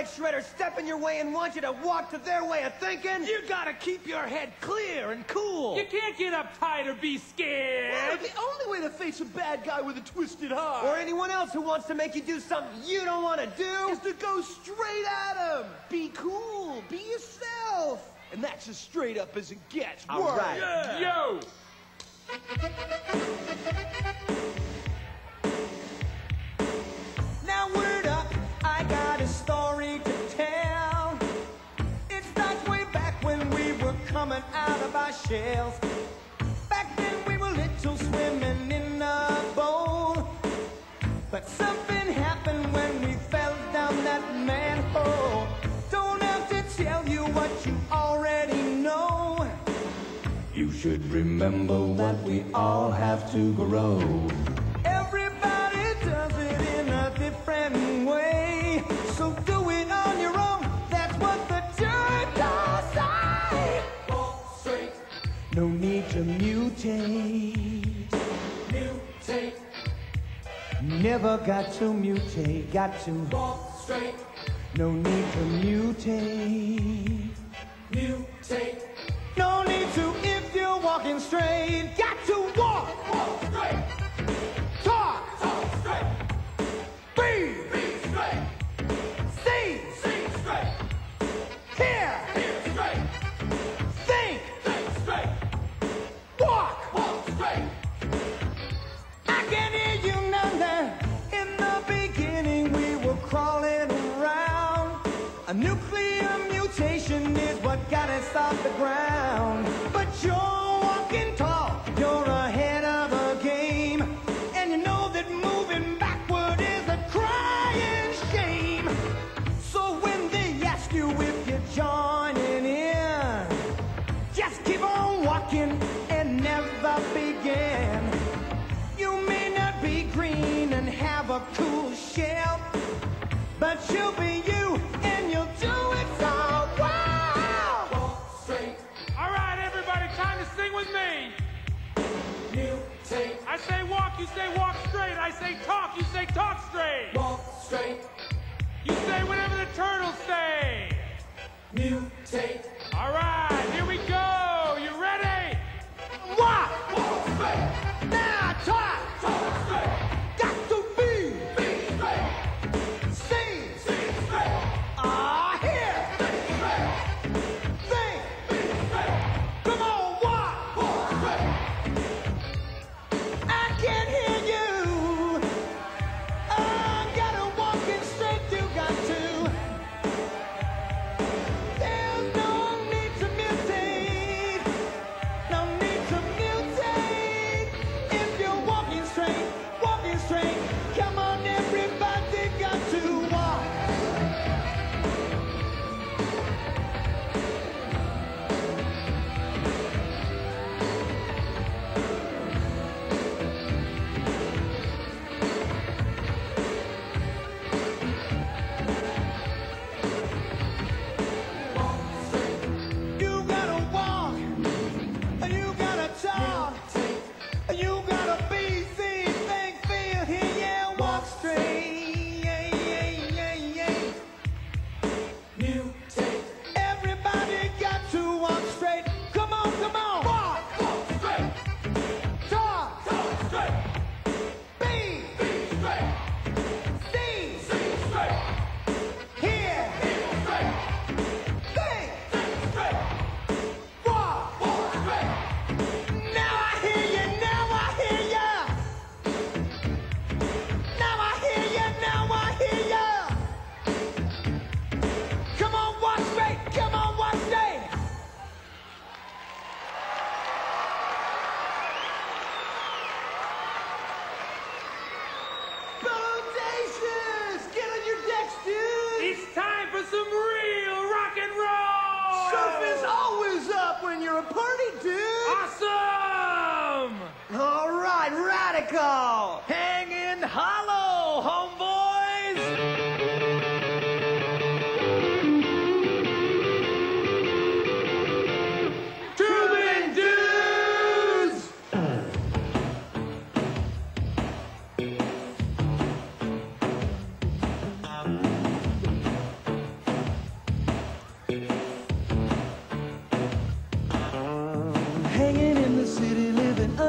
like Shredder stepping your way and want you to walk to their way of thinking, you gotta keep your head clear and cool. You can't get uptight or be scared. Well, the only way to face a bad guy with a twisted heart, or anyone else who wants to make you do something you don't want to do, is to go straight at him. Be cool. Be yourself. And that's as straight up as it gets. All right. Yeah. Yo. Now word up, I got a story to tell. It starts way back when we were coming out of our shells. Back then we were little, swimming in a bowl, but something happened when we fell down that manhole. Don't have to tell you what you already know. You should remember what we all have to grow. Everybody does it in a different way, so do it on your own. That's what the turtles say. Ball straight. No need to mutate. Mutate. Never got to mutate. Got to ball straight. No need to mutate. Mutate. No need to, if you're walking straight. Got to walk, walk straight. Talk, talk straight. Be straight. See straight. Hear straight. Think straight. Walk straight. I can hear you now, In the beginning we were crawling around. A nuclear mutation is what got us off the ground. But you're walking tall, you're ahead of the game, and you know that moving backward is a crying shame. So when they ask you if you're joining in, just keep on walking and never begin. You may not be green and have a cool shell, but you'll be you and you'll do it so well. Walk straight. All right, everybody, time to sing with me. Mutate. I say walk, you say walk straight. I say talk, you say talk straight. Walk straight. You say whatever the turtles say. Mutate. All right, here we go. You ready? Walk. Walk straight. Now talk. Talk straight.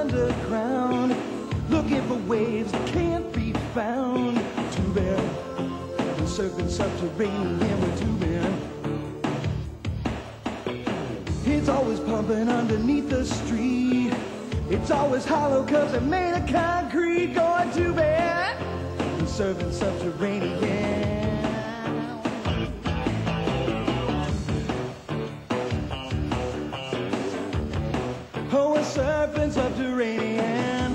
underground, looking for waves that can't be found. Too bad, we're circling subterranean with two men. It's always pumping underneath the street. It's always hollow cause it made of concrete. Going too bad, we're circling subterranean. Oh, we're surfing subterranean.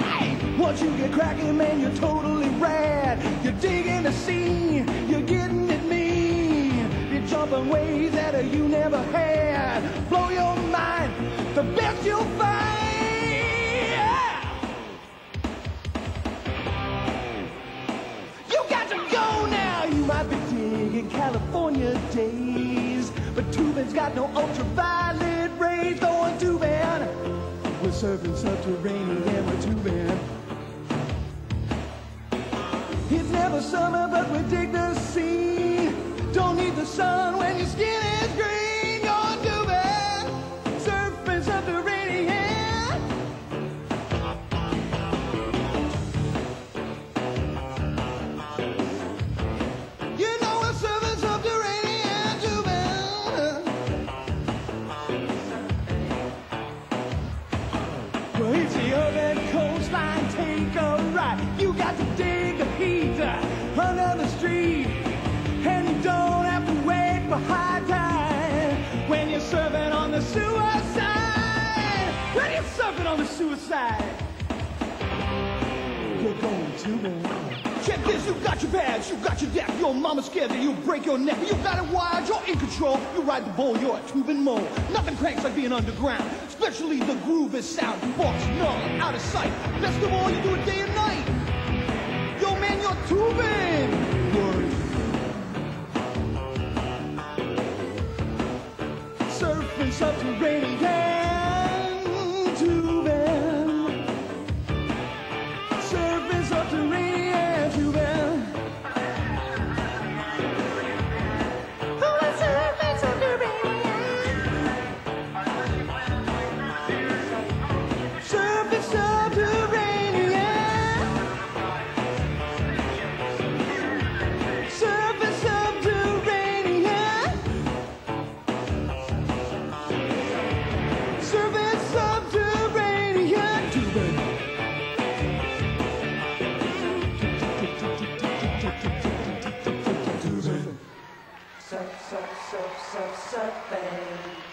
Hey, once you get cracking, man, you're totally rad. You're digging the scene, you're getting it mean. You're jumping ways that you never had. Blow your mind, the best you'll find. California days, but Tubin's got no ultraviolet rays. Going too bad, we're surfing subterranean and we're too bad. It's never summer, but we dig the sea. Don't need the sun when your skin is green. Going too bad, surfing subterranean. You know we're surfing. It's the urban coastline, take a ride. You got to dig a pizza under the street, and you don't have to wait for high tide. When you're surfing on the suicide, when you're surfing on the suicide, you're going too bad. Check this, you got your bags, you got your deck. Your mama's scared that you'll break your neck. You got it wired, you're in control. You ride the bull, you're a tubing mole. Nothing cranks like being underground, especially the groove is sound. You watch, numb, out of sight. Best of all, you do it day and night. Yo, man, you're tubing. Word. Surfing subterranean, tubing. Surfing subterranean, tubing. Surfing.